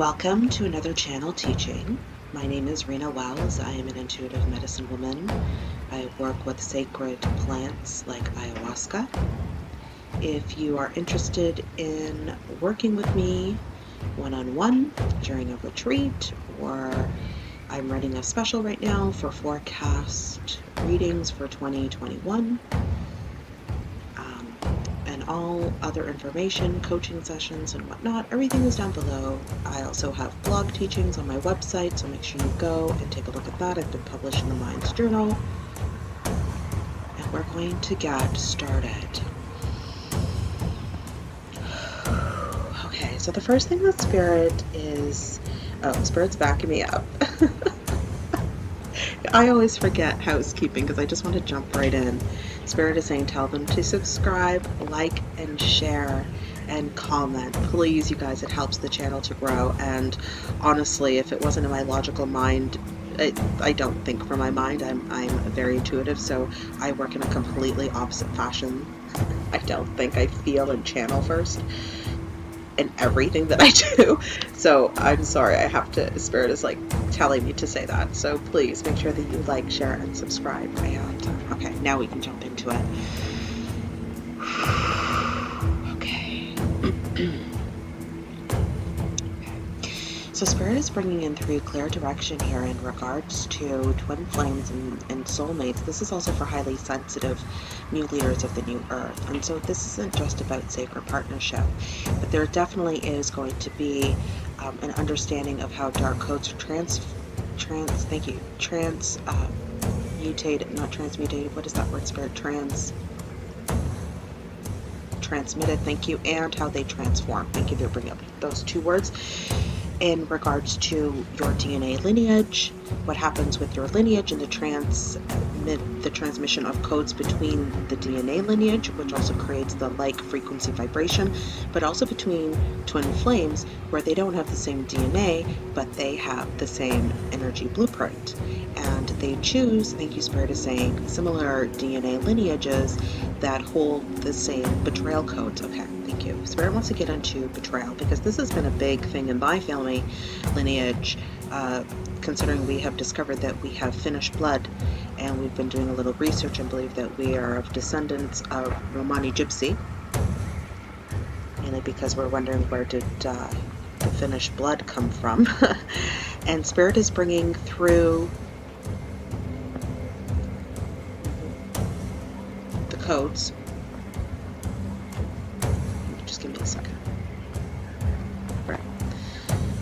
Welcome to another channel teaching. My name is Rena Wells. I am an intuitive medicine woman. I work with sacred plants like ayahuasca. If you are interested in working with me one-on-one during a retreat, or I'm running a special right now for forecast readings for 2021, all other information, coaching sessions and whatnot, everything is down below. I also have blog teachings on my website, so make sure you go and take a look at that. I've been published in the Minds journal. And we're going to get started. Okay, so the first thing that Spirit is... Oh, Spirit's backing me up. I always forget housekeeping because I just want to jump right in. Spirit is saying tell them to subscribe, like, and share, and comment. Please, you guys, it helps the channel to grow. And honestly, if it wasn't in my logical mind, I don't think from my mind. I'm very intuitive, so I work in a completely opposite fashion. I don't think. I feel and channel first in everything that I do. So I'm sorry, I have to, Spirit is like telling me to say that. So please make sure that you like, share, and subscribe. And okay, now we can jump into it. Okay. Okay. So Spirit is bringing in through clear direction here in regards to twin flames and soulmates. This is also for highly sensitive new leaders of the new earth. And so this isn't just about sacred partnership, but there definitely is going to be an understanding of how dark codes are transmitted, and how they transform. Thank you for bringing up those two words. In regards to your DNA lineage, what happens with your lineage and the transmission of codes between the DNA lineage, which also creates the like frequency vibration, but also between twin flames where they don't have the same DNA, but they have the same energy blueprint. And they choose, thank you Spirit is saying, similar DNA lineages that hold the same betrayal codes. Okay, thank you. Spirit wants to get into betrayal because this has been a big thing in my family lineage, considering we have discovered that we have Finnish blood, and we've been doing a little research and believe that we are of descendants of Romani Gypsy, mainly because we're wondering where did the Finnish blood come from. And Spirit is bringing through the codes. Just give me a second.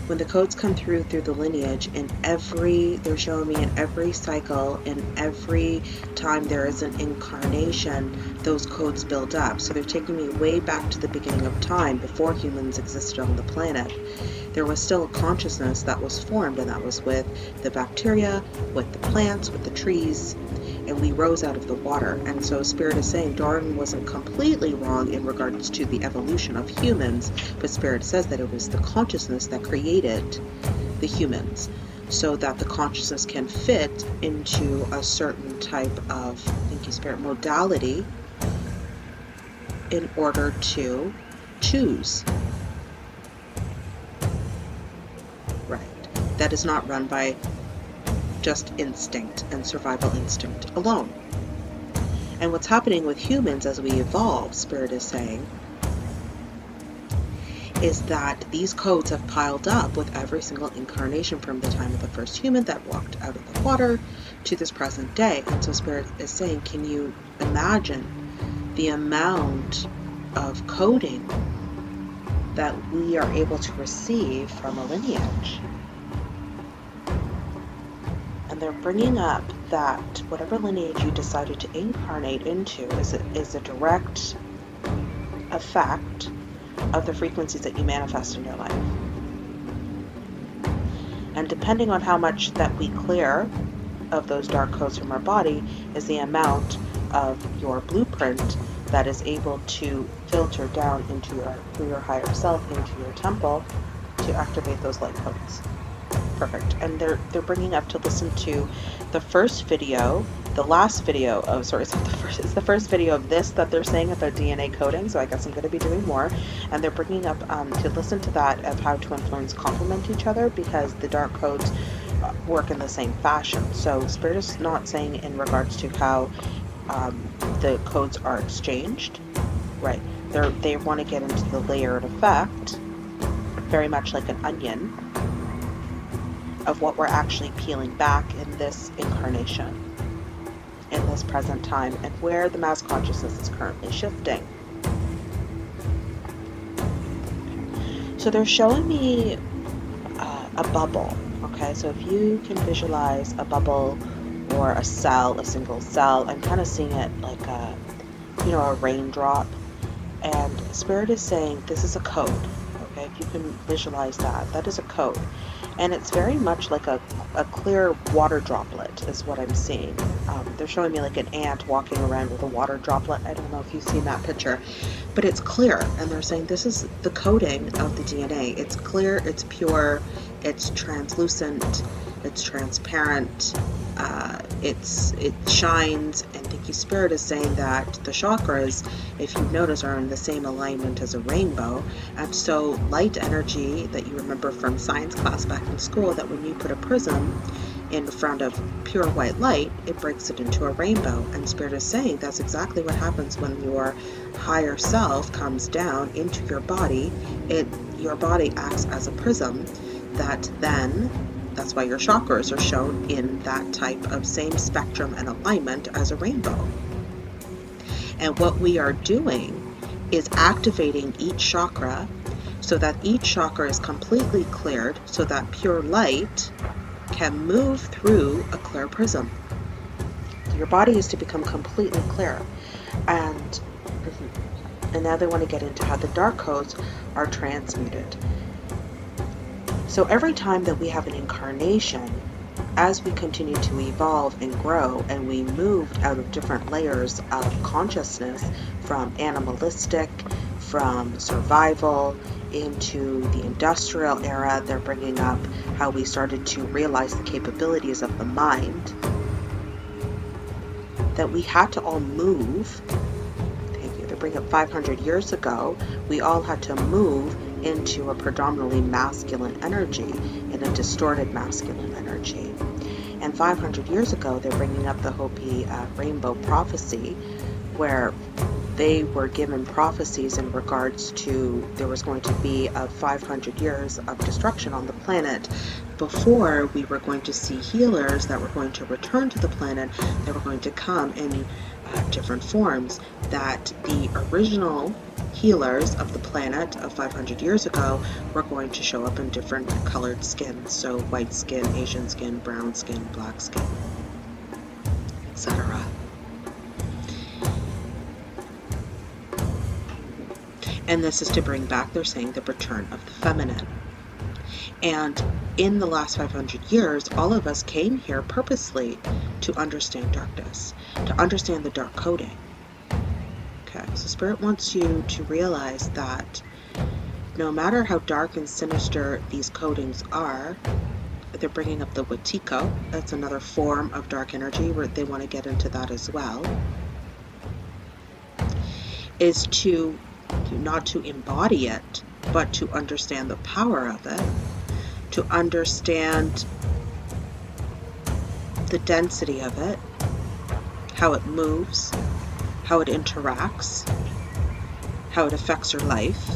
When the codes come through the lineage, they're showing me in every cycle, in every time there is an incarnation, those codes build up. So they're taking me way back to the beginning of time, before humans existed on the planet. There was still a consciousness that was formed, and that was with the bacteria, with the plants, with the trees, and we rose out of the water. And so Spirit is saying Darwin wasn't completely wrong in regards to the evolution of humans, but Spirit says that it was the consciousness that created the humans, so that the consciousness can fit into a certain type of, thank you Spirit, modality in order to choose. Right. That is not run by just instinct and survival instinct alone. And what's happening with humans as we evolve, Spirit is saying, is that these codes have piled up with every single incarnation from the time of the first human that walked out of the water to this present day. And so Spirit is saying, can you imagine the amount of coding that we are able to receive from a lineage? They're bringing up that whatever lineage you decided to incarnate into is a direct effect of the frequencies that you manifest in your life. And depending on how much that we clear of those dark codes from our body is the amount of your blueprint that is able to filter down into through your higher self, into your temple, to activate those light codes. Perfect. And they're bringing up to listen to the first video, the last video of, sorry, it's the first video of this that they're saying about DNA coding, so I guess I'm going to be doing more. And they're bringing up, to listen to that, of how twin flames complement each other, because the dark codes work in the same fashion. So Spirit is not saying in regards to how the codes are exchanged, right? They want to get into the layered effect, very much like an onion, of what we're actually peeling back in this incarnation, in this present time, and where the mass consciousness is currently shifting. So they're showing me a bubble. Okay, so if you can visualize a bubble or a cell, a single cell, I'm kind of seeing it like a, you know, a raindrop. And Spirit is saying this is a code. Okay, if you can visualize that, that is a code. And it's very much like a clear water droplet is what I'm seeing. They're showing me like an ant walking around with a water droplet. I don't know if you've seen that picture, but it's clear. And they're saying this is the coding of the DNA. It's clear, it's pure, it's translucent, it's transparent, it shines. And thank you, Spirit is saying that the chakras, if you notice, are in the same alignment as a rainbow. And so light energy that you remember from science class back in school, that when you put a prism in front of pure white light, it breaks it into a rainbow. And Spirit is saying that's exactly what happens when your higher self comes down into your body. Your body acts as a prism that then, that's why your chakras are shown in that type of same spectrum and alignment as a rainbow. And what we are doing is activating each chakra so that each chakra is completely cleared, so that pure light can move through a clear prism. Your body is to become completely clear. And now they want to get into how the dark codes are transmuted. So every time that we have an incarnation, as we continue to evolve and grow, and we moved out of different layers of consciousness, from animalistic, from survival, into the industrial era, they're bringing up how we started to realize the capabilities of the mind, that we had to all move. Thank you. They bring up 500 years ago, we all had to move into a predominantly masculine energy, in a distorted masculine energy. And 500 years ago, they're bringing up the Hopi rainbow prophecy, where they were given prophecies in regards to there was going to be 500 years of destruction on the planet before we were going to see healers that were going to return to the planet, that were going to come in different forms, that the original healers of the planet of 500 years ago were going to show up in different colored skin, so white skin, Asian skin, brown skin, black skin, etc. And this is to bring back, they're saying, the return of the feminine. And in the last 500 years, all of us came here purposely to understand darkness, to understand the dark coding. Okay, so Spirit wants you to realize that no matter how dark and sinister these codings are, they're bringing up the Wetiko. That's another form of dark energy, where they want to get into that as well, is to not to embody it, but to understand the power of it, to understand the density of it, how it moves, how it interacts, how it affects your life,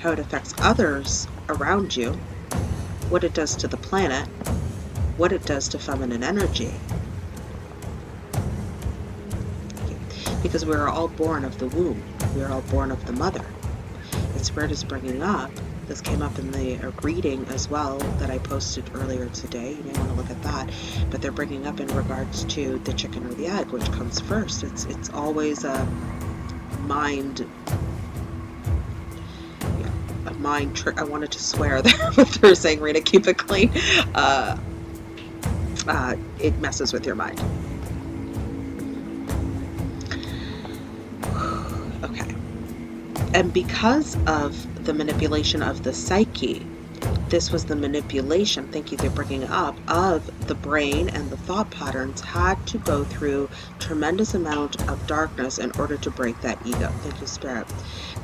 how it affects others around you, what it does to the planet, what it does to feminine energy. Because we are all born of the womb, we are all born of the mother. And Spirit is bringing up, this came up in the reading as well that I posted earlier today, you may want to look at that, but they're bringing up in regards to the chicken or the egg, which comes first. It's always a mind trick. I wanted to swear there, but they're saying, Rena, keep it clean. It messes with your mind. And because of the manipulation of the psyche, This was the manipulation, thank you, they're bringing up, of the brain and the thought patterns had to go through tremendous amount of darkness in order to break that ego. Thank you, Spirit.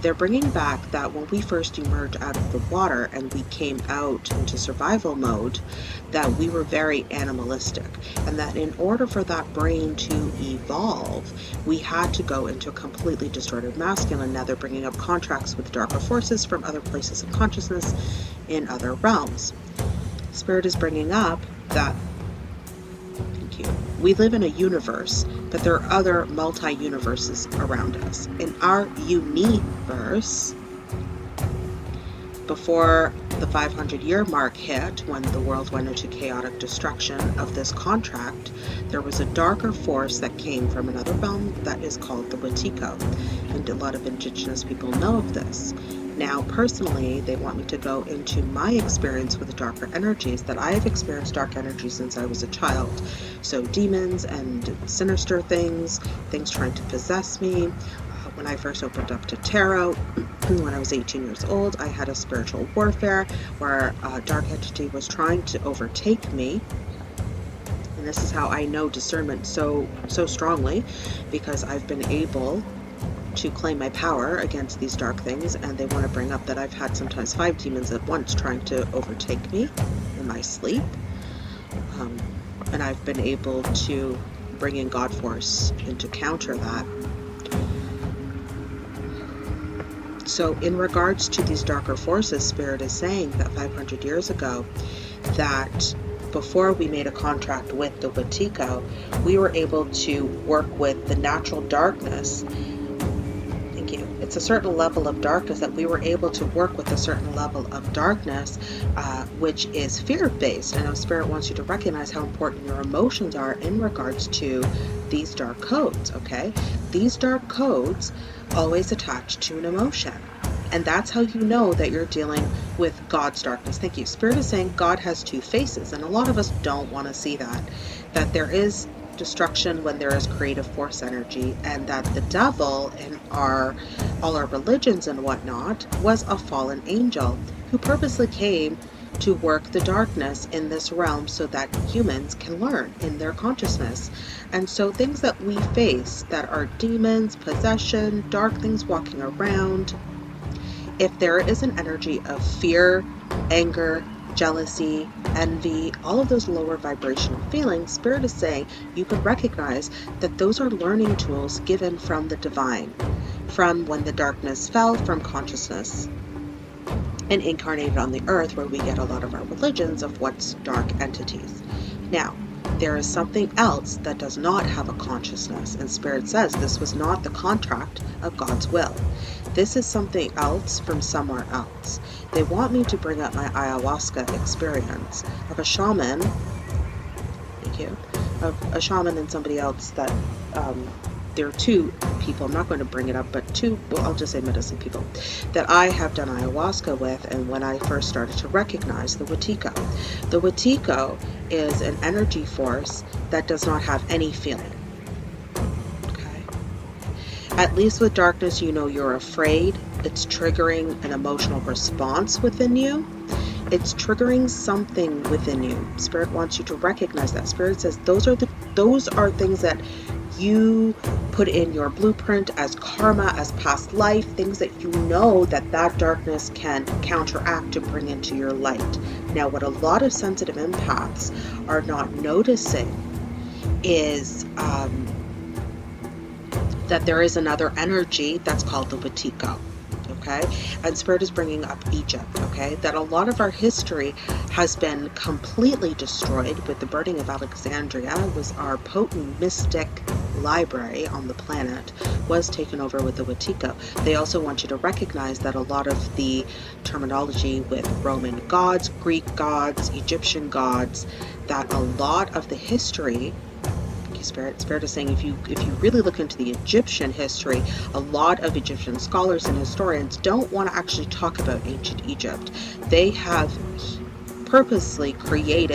They're bringing back that when we first emerged out of the water and we came out into survival mode, that we were very animalistic, and that in order for that brain to evolve, we had to go into a completely distorted masculine. Now they're bringing up contracts with darker forces from other places of consciousness in other realms. Spirit is bringing up that, thank you, we live in a universe, but there are other multi-universes around us. In our universe, before the 500-year mark hit, when the world went into chaotic destruction of this contract, there was a darker force that came from another realm that is called the Wetiko, and a lot of indigenous people know of this. Now, personally, they want me to go into my experience with darker energies, that I have experienced dark energy since I was a child. So demons and sinister things, things trying to possess me. When I first opened up to tarot, when I was 18 years old, I had a spiritual warfare where a dark entity was trying to overtake me. And this is how I know discernment so strongly, because I've been able to claim my power against these dark things, and they want to bring up that I've had sometimes 5 demons at once trying to overtake me in my sleep, and I've been able to bring in God force and to counter that. So in regards to these darker forces, Spirit is saying that 500 years ago, that before we made a contract with the Wetiko, we were able to work with the natural darkness. It's a certain level of darkness that we were able to work with, a certain level of darkness, which is fear-based. I know Spirit wants you to recognize how important your emotions are in regards to these dark codes, okay? These dark codes always attach to an emotion. And that's how you know that you're dealing with God's darkness. Thank you. Spirit is saying God has 2 faces, and a lot of us don't want to see that. That there is destruction when there is creative force energy, and that the devil in all our religions and whatnot was a fallen angel who purposely came to work the darkness in this realm so that humans can learn in their consciousness. And so things that we face that are demons, possession, dark things walking around, if there is an energy of fear, anger, jealousy, envy, all of those lower vibrational feelings, Spirit is saying you can recognize that those are learning tools given from the divine, from when the darkness fell from consciousness and incarnated on the earth, where we get a lot of our religions of what's dark entities. Now, there is something else that does not have a consciousness, and Spirit says this was not the contract of God's will. This is something else from somewhere else. They want me to bring up my ayahuasca experience of a shaman, thank you, of a shaman and somebody else that, there are 2 people, I'm not going to bring it up, but 2, well, I'll just say medicine people, that I have done ayahuasca with, and when I first started to recognize the Wetiko. The Wetiko is an energy force that does not have any feeling. At least with darkness, you know you're afraid. It's triggering an emotional response within you. It's triggering something within you. Spirit wants you to recognize that. Spirit says those are things that you put in your blueprint as karma, as past life, things that you know that darkness can counteract to bring into your light. Now, what a lot of sensitive empaths are not noticing is that there is another energy that's called the Wetiko, okay? And Spirit is bringing up Egypt, okay? That a lot of our history has been completely destroyed with the burning of Alexandria. It was our potent mystic library on the planet, was taken over with the Wetiko. They also want you to recognize that a lot of the terminology with Roman gods, Greek gods, Egyptian gods, that a lot of the history, Spirit is saying if you really look into the Egyptian history, a lot of Egyptian scholars and historians don't want to actually talk about ancient Egypt. They have purposely created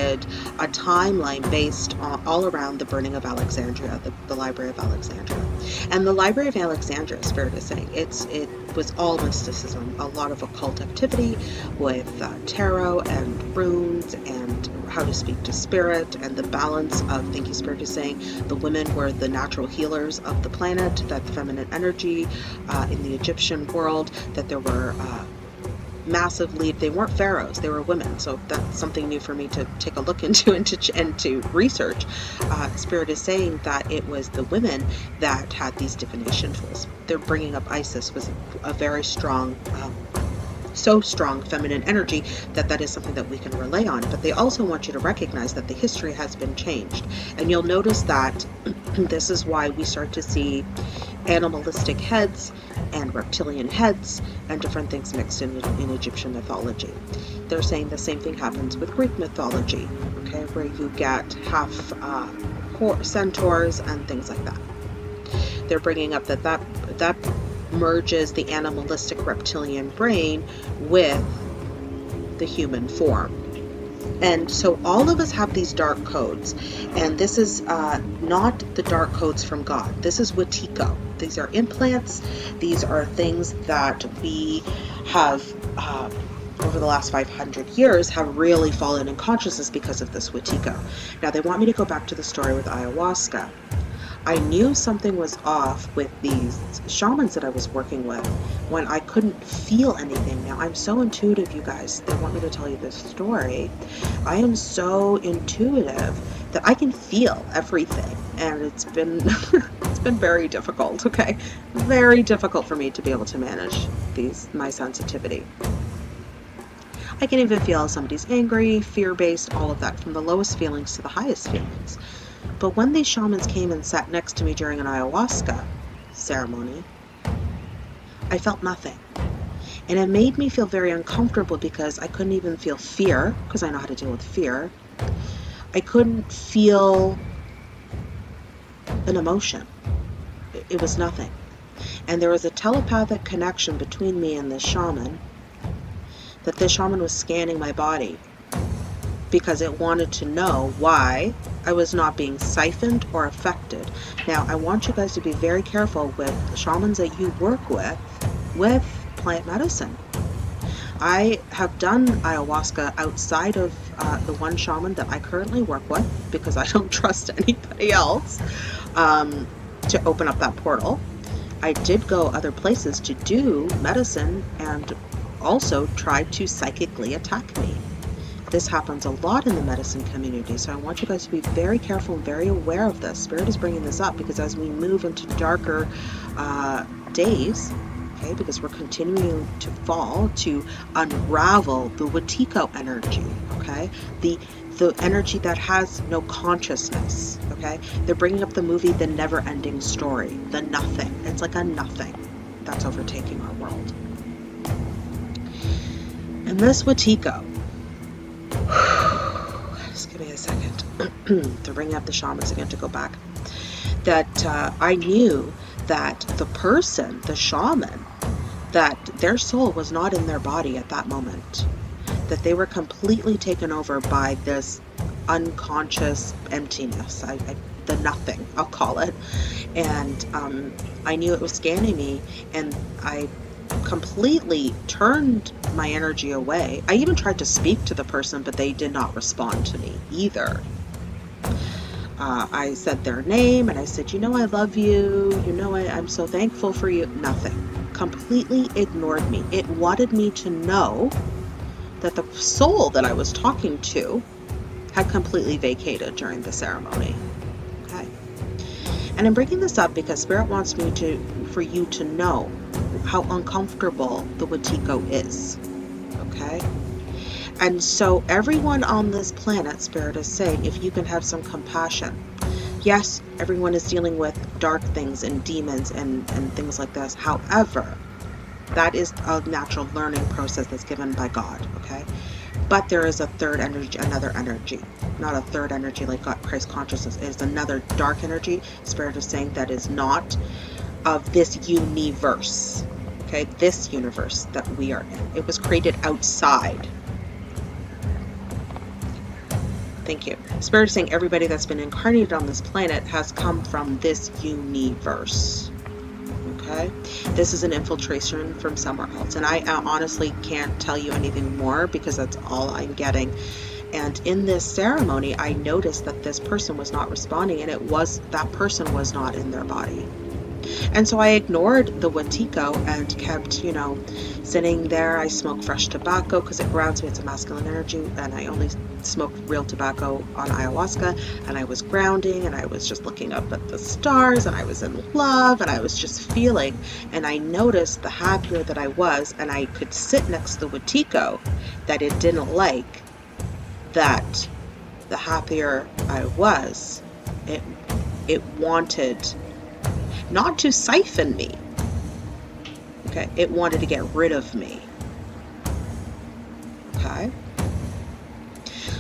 a timeline based on all around the burning of Alexandria, the Library of Alexandria. And the Library of Alexandria, as Spirit is saying, it was all mysticism, a lot of occult activity with tarot and runes and how to speak to spirit and the balance of, thank you Spirit is saying, the women were the natural healers of the planet, that the feminine energy in the Egyptian world, that there were massively, they weren't pharaohs, they were women. So that's something new for me to take a look into and to research. Spirit is saying that it was the women that had these divination tools. They're bringing up Isis was a very strong, so strong feminine energy that is something that we can rely on. But they also want you to recognize that the history has been changed. And you'll notice that this is why we start to see animalistic heads and reptilian heads and different things mixed in Egyptian mythology. They're saying the same thing happens with Greek mythology, okay, where you get half centaurs and things like that. They're bringing up that merges the animalistic reptilian brain with the human form. And so all of us have these dark codes, and this is not the dark codes from God. This is Wetiko. These are implants. These are things that we have over the last 500 years have really fallen in consciousness because of this Wetiko. Now they want me to go back to the story with ayahuasca. I knew something was off with these shamans that I was working with when I couldn't feel anything. Now, I'm so intuitive, you guys. They want me to tell you this story. I am so intuitive that I can feel everything, and it's been it's been very difficult, okay? Very difficult for me to be able to manage my sensitivity. I can even feel somebody's angry, fear-based, all of that, from the lowest feelings to the highest feelings. But when these shamans came and sat next to me during an ayahuasca ceremony, I felt nothing. And it made me feel very uncomfortable because I couldn't even feel fear, because I know how to deal with fear. I couldn't feel an emotion. It was nothing. And there was a telepathic connection between me and this shaman, that this shaman was scanning my body because it wanted to know why I was not being siphoned or affected. Now, I want you guys to be very careful with the shamans that you work with plant medicine. I have done ayahuasca outside of the one shaman that I currently work with because I don't trust anybody else to open up that portal. I did go other places to do medicine and also tried to psychically attack me. This happens a lot in the medicine community, so I want you guys to be very careful and very aware of this. Spirit is bringing this up because as we move into darker days, okay, because we're continuing to fall, to unravel the Wetiko energy, okay, the energy that has no consciousness, okay. They're bringing up the movie The Never Ending Story, the nothing. It's like a nothing that's overtaking our world. And this Wetiko, just give me a second to bring up the shamans again to go back, that I knew that the person, the shaman, that their soul was not in their body at that moment, that they were completely taken over by this unconscious emptiness, the nothing, I'll call it. And I knew it was scanning me, and I completely turned my energy away. I even tried to speak to the person, but they did not respond to me either. I said their name and I said, you know, I love you. You know, I'm so thankful for you. Nothing. Completely ignored me. It wanted me to know that the soul that I was talking to had completely vacated during the ceremony. Okay. And I'm bringing this up because Spirit wants me for you to know how uncomfortable the Wetiko is, okay? And so everyone on this planet, Spirit is saying, if you can have some compassion. Yes, everyone is dealing with dark things and demons and things like this. However, that is a natural learning process that's given by God, okay? But there is a third energy, another energy. Not a third energy like God, Christ consciousness. It is another dark energy, Spirit is saying, that is not of this universe, okay, this universe that we are in. It was created outside Thank you. Spirit is saying everybody that's been incarnated on this planet has come from this universe. Okay? This is an infiltration from somewhere else. And I honestly can't tell you anything more because that's all I'm getting. And in this ceremony, I noticed that this person was not responding, and it was that person was not in their body. And so I ignored the Wetiko and kept, you know, sitting there. I smoked fresh tobacco because it grounds me. It's a masculine energy, and I only smoked real tobacco on ayahuasca. And I was grounding, and I was just looking up at the stars, and I was in love, and I was just feeling. And I noticed the happier that I was, and I could sit next to the Wetiko that it didn't like, that the happier I was, it wanted not to siphon me. Okay, it wanted to get rid of me. Okay,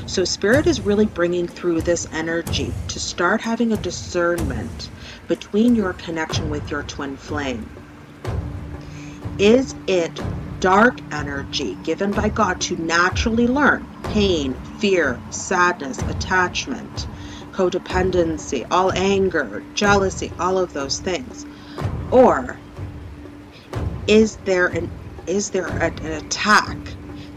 so Spirit is really bringing through this energy to start having a discernment between your connection with your twin flame. Is it dark energy given by God to naturally learn pain, fear, sadness, attachment, codependency, all anger, jealousy, all of those things? Or is there an attack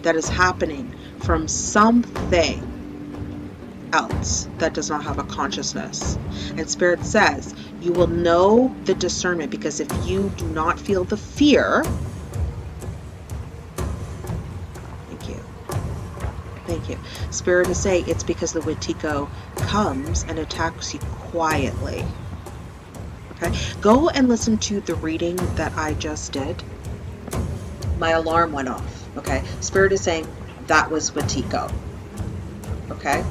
that is happening from something else that does not have a consciousness? And Spirit says you will know the discernment, because if you do not feel the fear, thank you. Spirit is saying it's because the Wetiko comes and attacks you quietly. Okay, go and listen to the reading that I just did. My alarm went off. Okay, Spirit is saying that was Wetiko. Okay,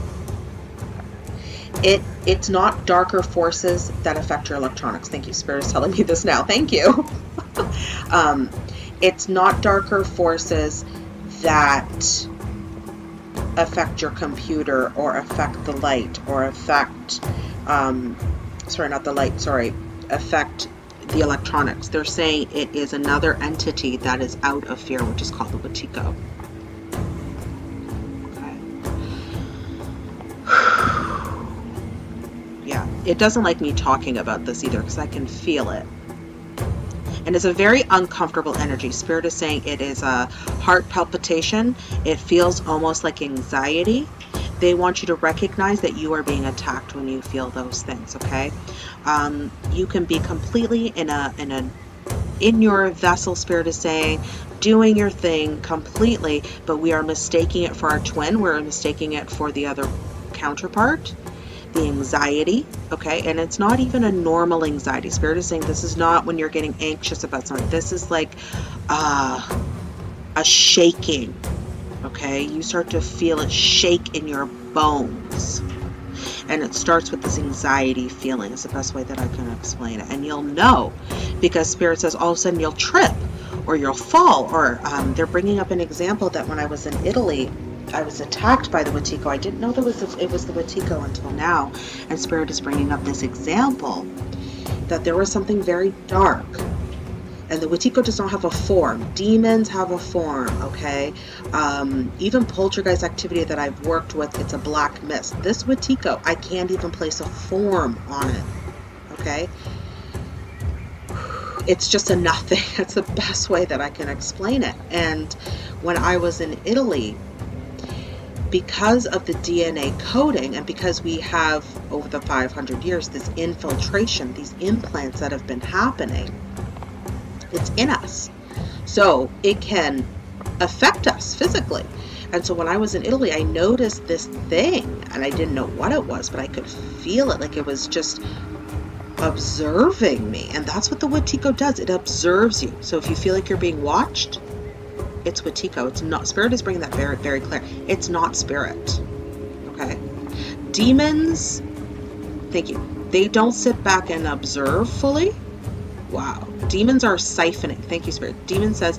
it's not darker forces that affect your electronics. Thank you. Spirit is telling me this now. Thank you. It's not darker forces that affect your computer or affect the light or affect affect the electronics. They're saying it is another entity that is out of fear, which is called the Wetiko. Okay. Yeah, it doesn't like me talking about this either because I can feel it. And it's a very uncomfortable energy. Spirit is saying it is a heart palpitation. It feels almost like anxiety. They want you to recognize that you are being attacked when you feel those things, okay? You can be completely in your vessel, Spirit is saying, doing your thing completely, but we are mistaking it for our twin. We're mistaking it for the other counterpart. The anxiety, okay, and it's not even a normal anxiety. Spirit is saying this is not when you're getting anxious about something. This is like a shaking, okay? You start to feel it shake in your bones, and it starts with this anxiety feeling. It's the best way that I can explain it, and you'll know because Spirit says all of a sudden you'll trip or you'll fall, or they're bringing up an example that when I was in Italy, I was attacked by the Wetiko. I didn't know it was the Wetiko until now. And Spirit is bringing up this example that there was something very dark. And the Wetiko does not have a form. Demons have a form, okay? Even poltergeist activity that I've worked with, it's a black mist. This Wetiko, I can't even place a form on it, okay? It's just a nothing. That's the best way that I can explain it. And when I was in Italy, because of the DNA coding and because we have over the 500 years this infiltration, these implants that have been happening, it's in us, so it can affect us physically. And so when I was in Italy, I noticed this thing, and I didn't know what it was, but I could feel it, like it was just observing me. And that's what the Wetiko does. It observes you. So if you feel like you're being watched, it's Wetiko. It's not Spirit is bringing that very, very clear. It's not Spirit. Okay. Demons, thank you. They don't sit back and observe fully. Wow. Demons are siphoning. Thank you, Spirit. Demon says,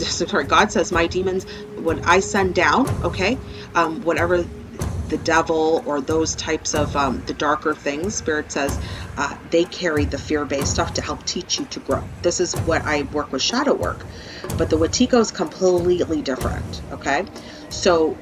sorry, God says, my demons, when I send down, okay, whatever the devil or those types of the darker things, Spirit says they carry the fear-based stuff to help teach you to grow. This is what I work with shadow work, but the Wetiko is completely different, okay? So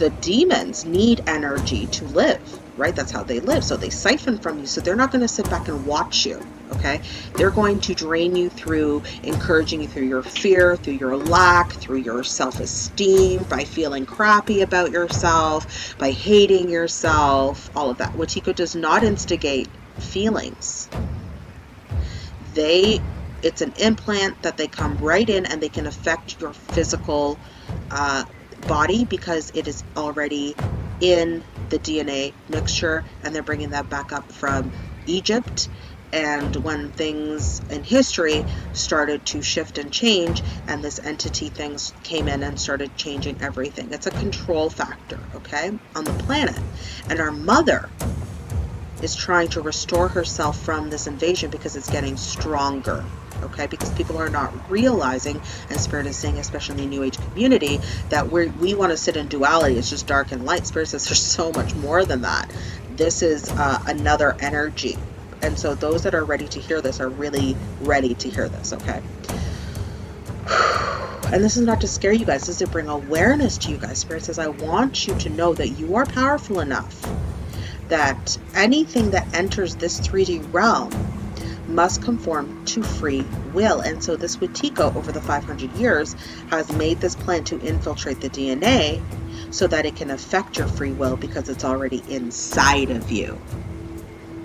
the demons need energy to live, right? That's how they live. So they siphon from you. So they're not going to sit back and watch you, okay? They're going to drain you through encouraging you through your fear, through your lack, through your self-esteem, by feeling crappy about yourself, by hating yourself, all of that. Wetiko does not instigate feelings. It's an implant that they come right in, and they can affect your physical body because it is already in the DNA mixture, and they're bringing that back up from Egypt. And when things in history started to shift and change, and this entity things came in and started changing everything, it's a control factor, okay, on the planet. And our mother is trying to restore herself from this invasion because it's getting stronger. Okay, because people are not realizing, and Spirit is saying, especially in the New Age community, that we want to sit in duality. It's just dark and light. Spirit says there's so much more than that. This is another energy. And so those that are ready to hear this are really ready to hear this, okay? And this is not to scare you guys. This is to bring awareness to you guys. Spirit says, I want you to know that you are powerful enough, that anything that enters this 3D realm must conform to free will. And so this Wetiko, over the 500 years, has made this plan to infiltrate the DNA so that it can affect your free will because it's already inside of you.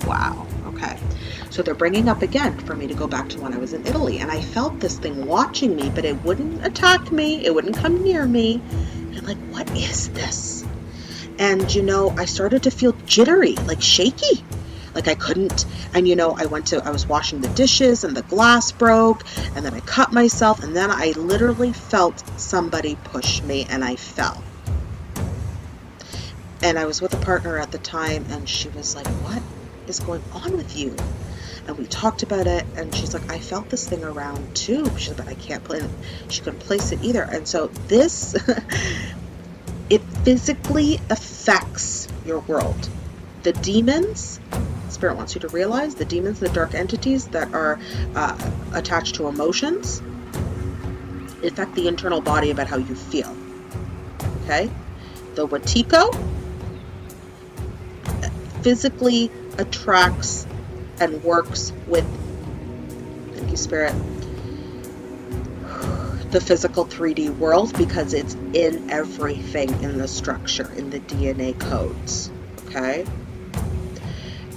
Wow. Okay. So they're bringing up again for me to go back to when I was in Italy, and I felt this thing watching me, but it wouldn't attack me. It wouldn't come near me. And I'm like, what is this? And, you know, I started to feel jittery, like shaky. Like I couldn't, and you know, I was washing the dishes and the glass broke, and then I cut myself, and then I literally felt somebody push me and I fell. And I was with a partner at the time, and she was like, what is going on with you? And we talked about it, and she's like, I felt this thing around too. She's like, but I can't place it. She couldn't place it either. And so this, it physically affects your world. The demons, Spirit wants you to realize, the demons, the dark entities that are attached to emotions, affect the internal body about how you feel. Okay? The Wetiko physically attracts and works with, thank you, Spirit, the physical 3D world because it's in everything in the structure, in the DNA codes. Okay?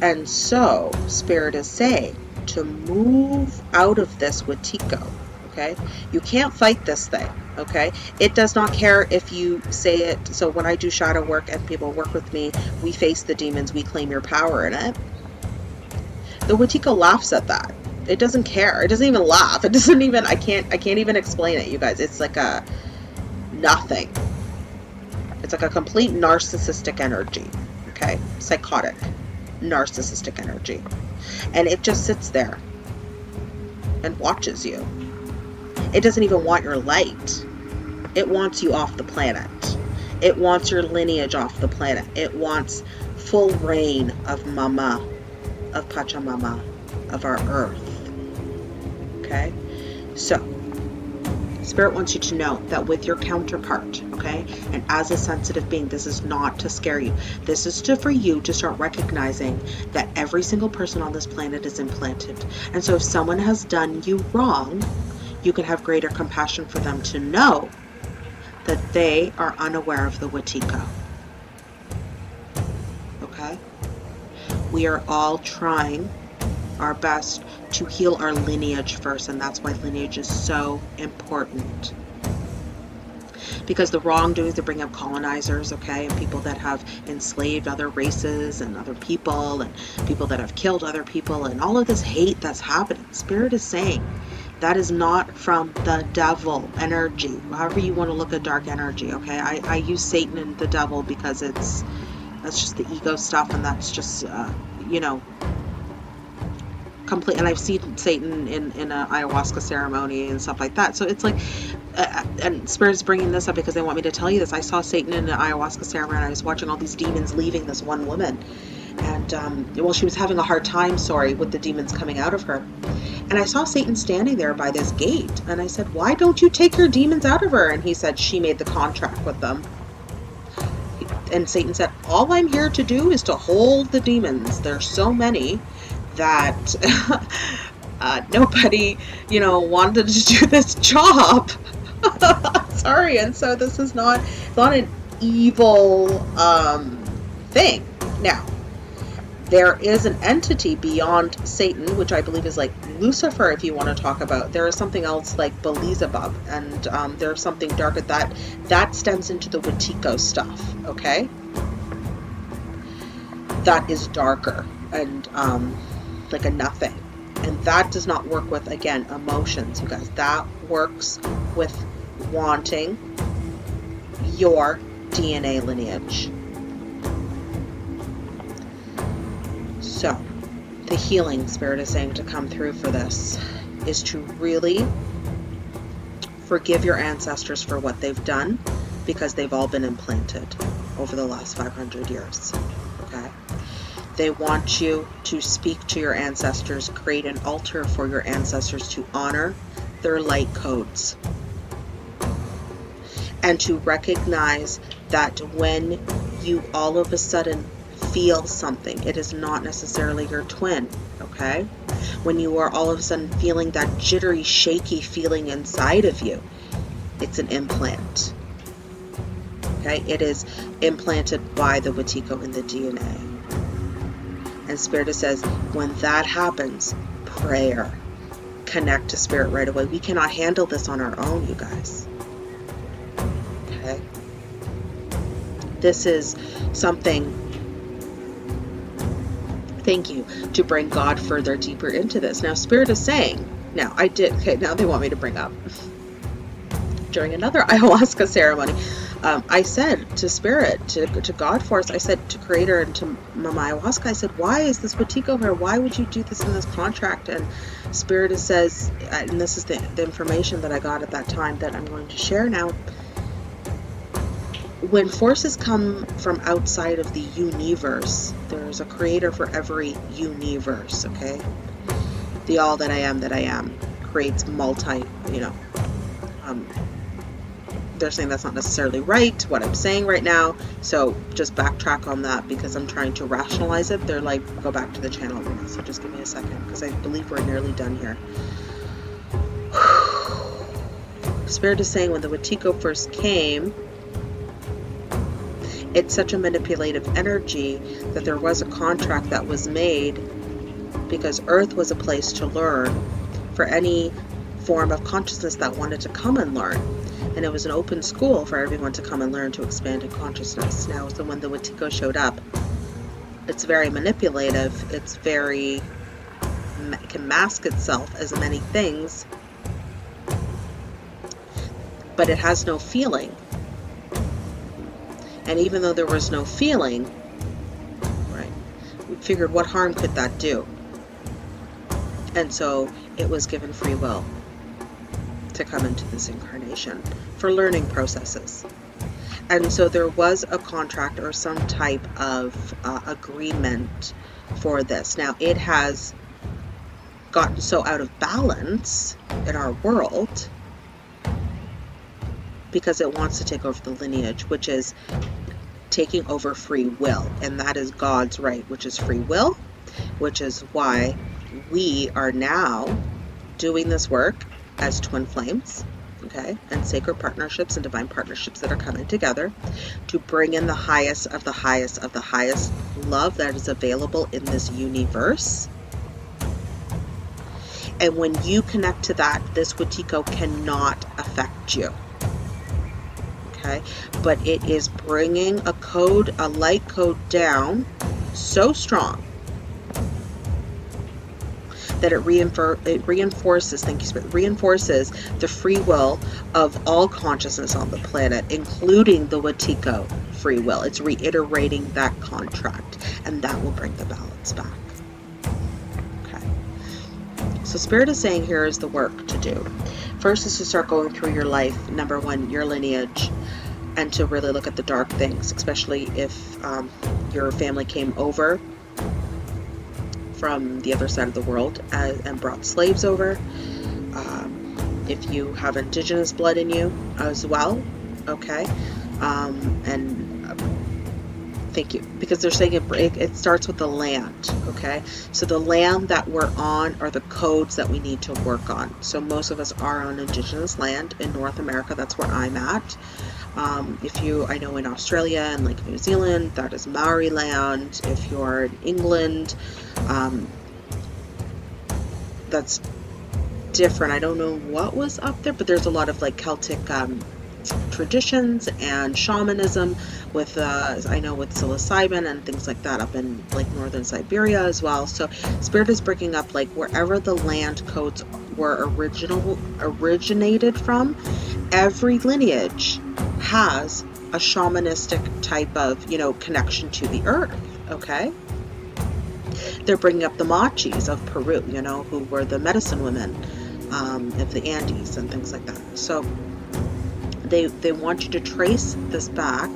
And so, Spirit is saying to move out of this Wetiko, okay? You can't fight this thing, okay? It does not care if you say it. So when I do shadow work and people work with me, we face the demons, we claim your power in it. The Wetiko laughs at that. It doesn't care. It doesn't even laugh. It doesn't even, I can't even explain it, you guys. It's like a nothing. It's like a complete narcissistic energy, okay? Psychotic. Narcissistic energy, and it just sits there and watches you. It doesn't even want your light. It wants you off the planet. It wants your lineage off the planet. It wants full reign of Mama, of Pachamama, of our earth. Okay, so Spirit wants you to know that with your counterpart, okay, and as a sensitive being, this is not to scare you. This is for you to start recognizing that every single person on this planet is implanted. And so if someone has done you wrong, you can have greater compassion for them to know that they are unaware of the Wetiko. Okay? We are all trying our best to heal our lineage first, and that's why lineage is so important, because the wrongdoings that bring up colonizers, okay, and people that have enslaved other races and other people, and people that have killed other people, and all of this hate that's happening, Spirit is saying that is not from the devil energy, however you want to look at dark energy, okay? I use Satan and the devil because that's just the ego stuff, and that's just you know, complete. And I've seen Satan in an ayahuasca ceremony and stuff like that. So it's like, and Spirit's bringing this up because they want me to tell you this. I saw Satan in an ayahuasca ceremony. I was watching all these demons leaving this one woman, and well, she was having a hard time, sorry, with the demons coming out of her. And I saw Satan standing there by this gate, and I said, why don't you take your demons out of her? And he said, she made the contract with them. And Satan said, all I'm here to do is to hold the demons. There's so many that nobody, you know, wanted to do this job. Sorry. And so this is not an evil thing. Now, there is an entity beyond Satan, which I believe is like Lucifer, if you want to talk about. There is something else like Beelzebub, and there's something darker that stems into the Wetiko stuff, okay? That is darker and like a nothing. And that does not work with, again, emotions, you guys. That works with wanting your DNA lineage. So, the healing spirit is saying to come through for this is to really forgive your ancestors for what they've done, because they've all been implanted over the last 500 years, okay? They want you to speak to your ancestors, create an altar for your ancestors to honor their light codes, and to recognize that when you all of a sudden feel something, it is not necessarily your twin, okay? When you are all of a sudden feeling that jittery, shaky feeling inside of you, it's an implant, okay? It is implanted by the Wetiko in the DNA. And Spirit says, when that happens, prayer. Connect to Spirit right away. We cannot handle this on our own, you guys. Okay? This is something... Thank you, to bring God further deeper into this. Now, Spirit is saying, now I did, okay, now they want me to bring up during another ayahuasca ceremony, I said to Spirit, to God Force, I said to Creator and to Mama Ayahuasca, I said, why is this Wetiko here? Why would you do this in this contract? And Spirit says, and this is the information that I got at that time that I'm going to share now. When forces come from outside of the universe, there's a creator for every universe, okay? The all that I am creates multi, you know, they're saying that's not necessarily right, what I'm saying right now, so just backtrack on that because I'm trying to rationalize it. They're like, go back to the channel, so just give me a second because I believe we're nearly done here. Spirit is saying when the Wetiko first came, it's such a manipulative energy that there was a contract that was made because Earth was a place to learn for any form of consciousness that wanted to come and learn. And it was an open school for everyone to come and learn to expand in consciousness. Now, so when the Wetiko showed up, it's very manipulative. It's very, it can mask itself as many things, but it has no feeling. And even though there was no feeling, right, we figured what harm could that do? And so it was given free will to come into this incarnation for learning processes. And so there was a contract or some type of agreement for this. Now it has gotten so out of balance in our world because it wants to take over the lineage, which is taking over free will, and that is God's right, which is free will, which is why we are now doing this work as twin flames, okay, and sacred partnerships and divine partnerships that are coming together to bring in the highest of the highest of the highest love that is available in this universe. And when you connect to that, this Wetiko cannot affect you. Okay. But it is bringing a code, a light code down so strong that it reinforces, thank you Spirit, reinforces the free will of all consciousness on the planet, including the Wetiko free will. It's reiterating that contract, and that will bring the balance back. Okay. So Spirit is saying here is the work to do. First is to start going through your life, number one, your lineage, and to really look at the dark things, especially if your family came over from the other side of the world and brought slaves over, if you have indigenous blood in you as well, okay, and thank you, because they're saying it starts with the land, okay? So the land that we're on are the codes that we need to work on. So most of us are on indigenous land in North America. That's where I'm at. I know in Australia and like New Zealand, that is Maori land. If you're in England, that's different. I don't know what was up there, but there's a lot of like Celtic traditions and shamanism with I know with psilocybin and things like that up in like northern Siberia as well. So spirit is breaking up like wherever the land codes were originated from. Every lineage has a shamanistic type of, you know, connection to the earth, okay? They're bringing up the Machis of Peru, you know, who were the medicine women of the Andes and things like that. So they want you to trace this back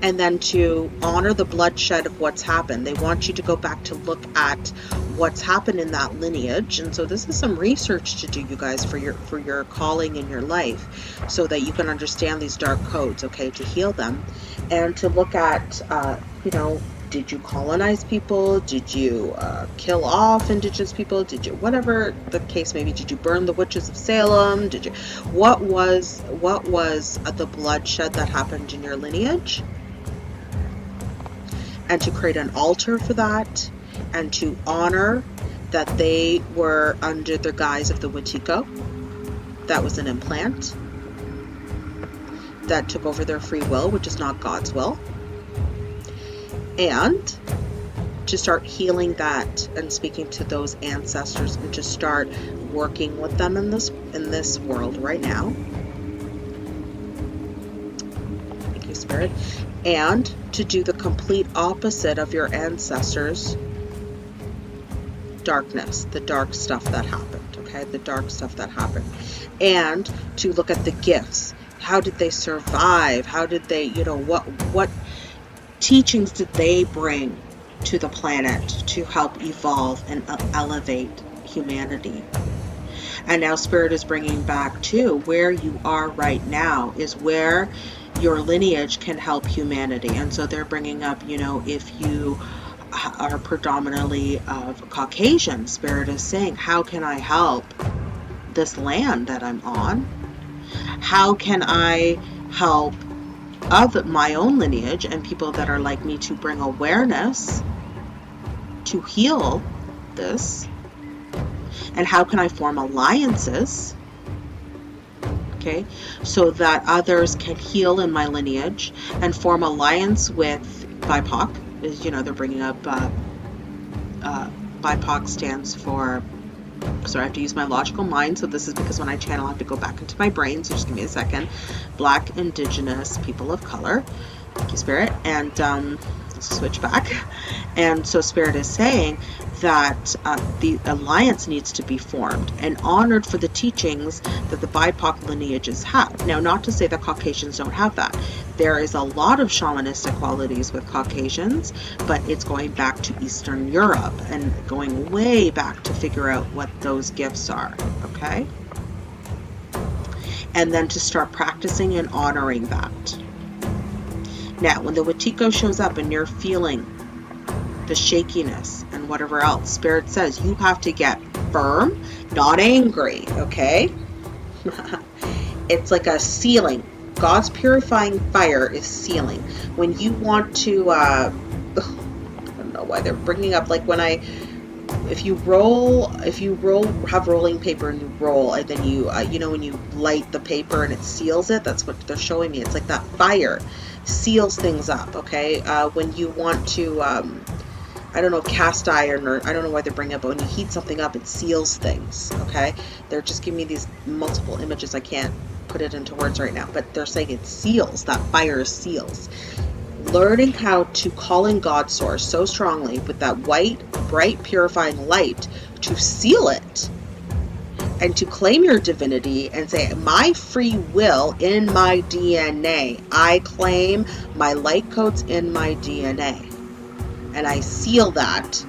and then to honor the bloodshed of what's happened. They want you to go back to look at what's happened in that lineage. And so this is some research to do, you guys, for your calling in your life, so that you can understand these dark codes, okay, to heal them and to look at, you know, did you colonize people? Did you kill off indigenous people? Did you, whatever the case may be, did you burn the witches of Salem? Did you, what was the bloodshed that happened in your lineage? And to create an altar for that, and to honor that they were under the guise of the Wetiko. That was an implant that took over their free will, which is not God's will. And to start healing that and speaking to those ancestors and to start working with them in this world right now. Thank you, Spirit. And to do the complete opposite of your ancestors' darkness, the dark stuff that happened, okay? The dark stuff that happened. And to look at the gifts. How did they survive? How did they, you know, what teachings did they bring to the planet to help evolve and elevate humanity? And now Spirit is bringing back to where you are right now is where your lineage can help humanity. And so they're bringing up, you know, if you are predominantly of Caucasian, Spirit is saying, how can I help this land that I'm on? How can I help of my own lineage and people that are like me to bring awareness to heal this? And how can I form alliances, okay, so that others can heal in my lineage and form alliance with BIPOC? Is, you know, they're bringing up BIPOC stands for, sorry, I have to use my logical mind, so this is because when I channel I have to go back into my brain, so just give me a second. Black, Indigenous, people of color. Thank you, Spirit. And let's switch back. And so Spirit is saying that the alliance needs to be formed and honored for the teachings that the BIPOC lineages have. Now, not to say that Caucasians don't have that. There is a lot of shamanistic qualities with Caucasians, but it's going back to Eastern Europe and going way back to figure out what those gifts are, okay? And then to start practicing and honoring that. Now, when the Wetiko shows up and you're feeling the shakiness and whatever else, Spirit says you have to get firm, not angry, okay? It's like a sealing. God's purifying fire is sealing. When you want to, I don't know why they're bringing up, like when I, if you roll, have rolling paper and you roll, and then you, you know, when you light the paper and it seals it, that's what they're showing me. It's like that fire seals things up, okay? When you want to, I don't know, cast iron, or I don't know why they bring up, but when you heat something up, it seals things, okay? They're just giving me these multiple images. I can't put it into words right now, but they're saying it seals, that fire seals. Learning how to call in God's source so strongly with that white, bright, purifying light to seal it and to claim your divinity and say, my free will in my DNA. I claim my light codes in my DNA. And I seal that.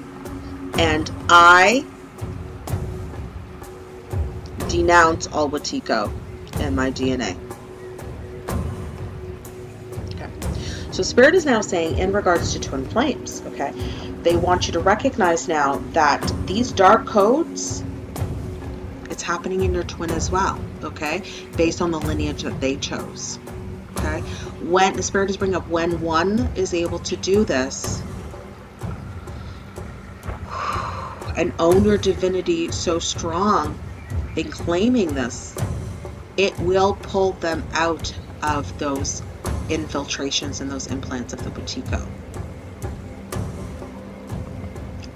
And I denounce all Wetiko in my DNA. Okay. So Spirit is now saying, in regards to Twin Flames, okay, they want you to recognize now that these dark codes, it's happening in your twin as well, okay, based on the lineage that they chose, okay. When the Spirit is bringing up, when one is able to do this and own your divinity so strong in claiming this, it will pull them out of those infiltrations and those implants of the Wetiko.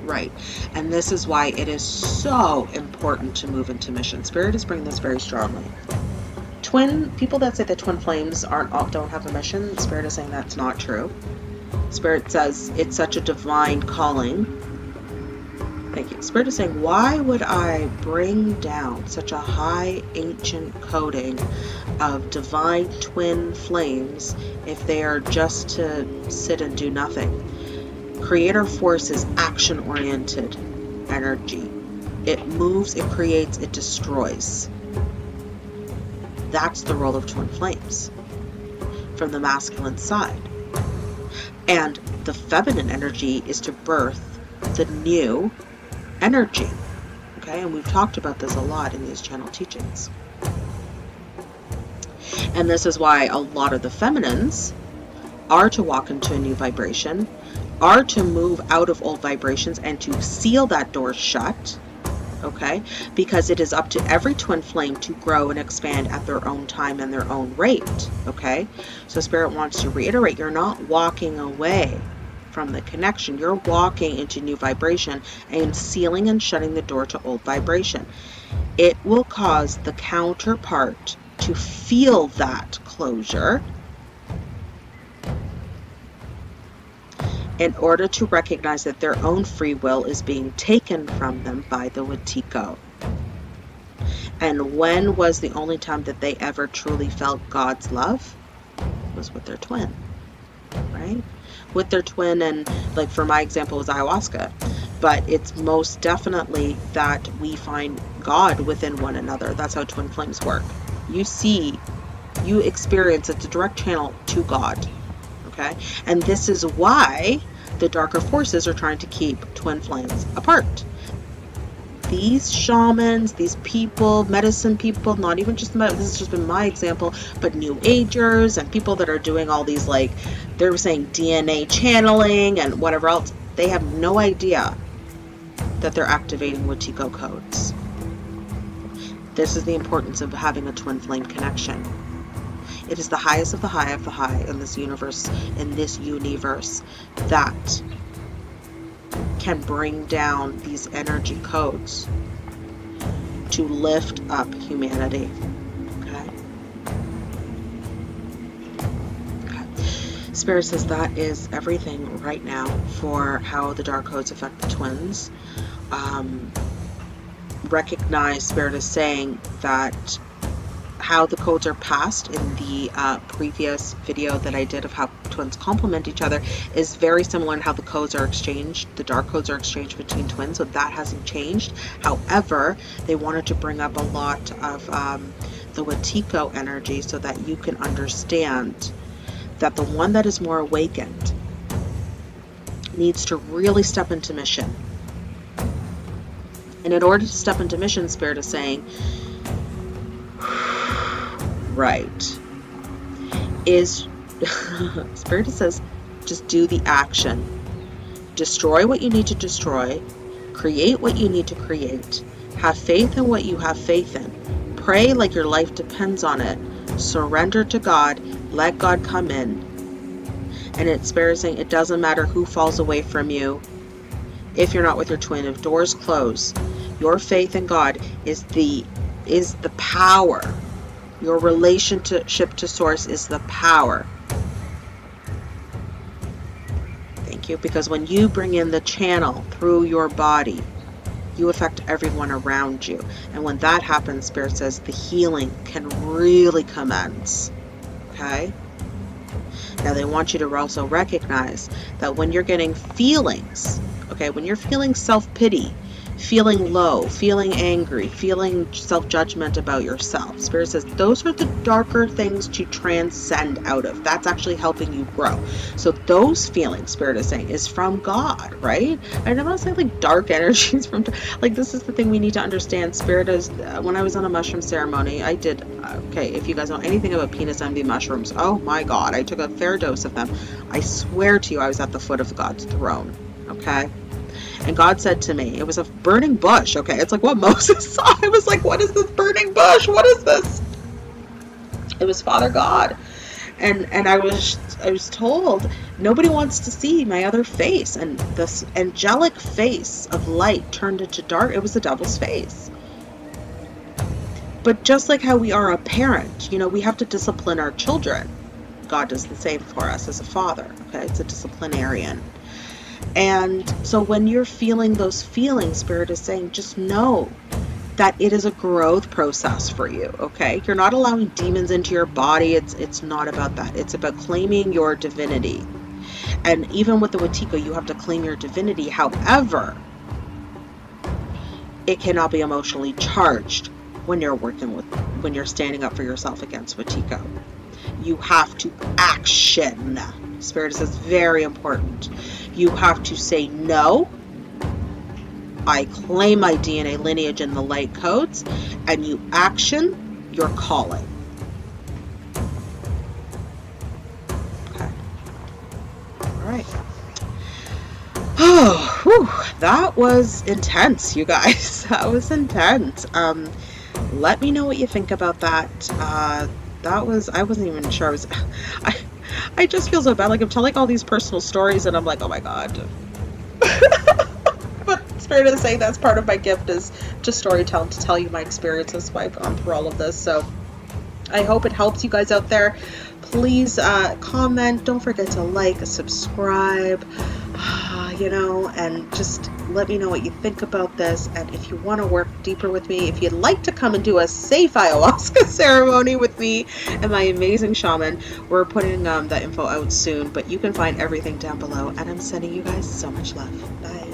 Right, and this is why it is so important to move into mission. Spirit is bringing this very strongly. Twin people that say that Twin Flames don't have a mission, Spirit is saying that's not true. Spirit says it's such a divine calling. Thank you. Spirit is saying, why would I bring down such a high ancient coding of divine twin flames if they are just to sit and do nothing? Creator force is action-oriented energy. It moves, it creates, it destroys. That's the role of twin flames from the masculine side. And the feminine energy is to birth the new energy, okay, and we've talked about this a lot in these channel teachings, and this is why a lot of the feminines are to walk into a new vibration, are to move out of old vibrations and to seal that door shut, okay, because it is up to every twin flame to grow and expand at their own time and their own rate, okay. So Spirit wants to reiterate, you're not walking away from the connection, you're walking into new vibration and sealing and shutting the door to old vibration. It will cause the counterpart to feel that closure in order to recognize that their own free will is being taken from them by the Wetiko. And when was the only time that they ever truly felt God's love? It was with their twin, right? With their twin, and like for my example was ayahuasca, but it's most definitely that we find God within one another. That's how twin flames work. You see, you experience, it's a direct channel to God, okay? And this is why the darker forces are trying to keep twin flames apart. These shamans, these people, medicine people, not even just, this has just been my example, but new agers and people that are doing all these, like, they were saying DNA channeling and whatever else, they have no idea that they're activating Wetiko codes. This is the importance of having a twin flame connection. It is the highest of the high in this universe, that can bring down these energy codes to lift up humanity, okay? Okay. Spirit says that is everything right now for how the dark codes affect the twins. Recognize, Spirit is saying that how the codes are passed in the previous video that I did of how twins complement each other is very similar in how the codes are exchanged, the dark codes are exchanged between twins, so that hasn't changed. However, they wanted to bring up a lot of the Wetiko energy so that you can understand that the one that is more awakened needs to really step into mission. And in order to step into mission, Spirit is saying, right, is Spirit says, just do the action. Destroy what you need to destroy. Create what you need to create. Have faith in what you have faith in. Pray like your life depends on it. Surrender to God. Let God come in. And it's Spirit saying, it doesn't matter who falls away from you if you're not with your twin. If doors close, your faith in God is the power. Your relationship to source is the power. Thank you. Because when you bring in the channel through your body, you affect everyone around you. And when that happens, Spirit says the healing can really commence. Okay? Now they want you to also recognize that when you're getting feelings, okay, when you're feeling self-pity, feeling low, feeling angry, feeling self-judgment about yourself. Spirit says those are the darker things to transcend out of. That's actually helping you grow. So those feelings, Spirit is saying, is from God, right? And I'm not saying like dark energies from, like, this is the thing we need to understand. Spirit is, when I was on a mushroom ceremony, I did, okay, if you guys know anything about penis envy mushrooms, oh my God, I took a fair dose of them. I swear to you, I was at the foot of God's throne, okay? And God said to me, it was a burning bush, okay? It's like what Moses saw. I was like, what is this burning bush? What is this? It was Father God. And I was told, nobody wants to see my other face. And this angelic face of light turned into dark. It was the devil's face. But just like how we are a parent, you know, we have to discipline our children. God does the same for us as a father, okay? It's a disciplinarian. And so when you're feeling those feelings, Spirit is saying, just know that it is a growth process for you, okay? You're not allowing demons into your body. It's not about that. It's about claiming your divinity. And even with the Wetiko, you have to claim your divinity. However, it cannot be emotionally charged when you're working with, when you're standing up for yourself against Wetiko. You have to action. Spirit says, very important. You have to say, no, I claim my DNA lineage in the light codes, and you action your calling. Okay. All right. Oh, whew, that was intense, you guys. That was intense. Let me know what you think about that. That was, I wasn't even sure I was, I just feel so bad. Like, I'm telling all these personal stories and I'm like, oh my God. But Spirit is saying that's part of my gift, is to storytelling, to tell you my experiences, why I've gone through all of this. So I hope it helps you guys out there. Please comment. Don't forget to like, subscribe, you know, and just let me know what you think about this. And if you want to work deeper with me, if you'd like to come and do a safe ayahuasca ceremony with me and my amazing shaman, we're putting that info out soon. But you can find everything down below. And I'm sending you guys so much love. Bye.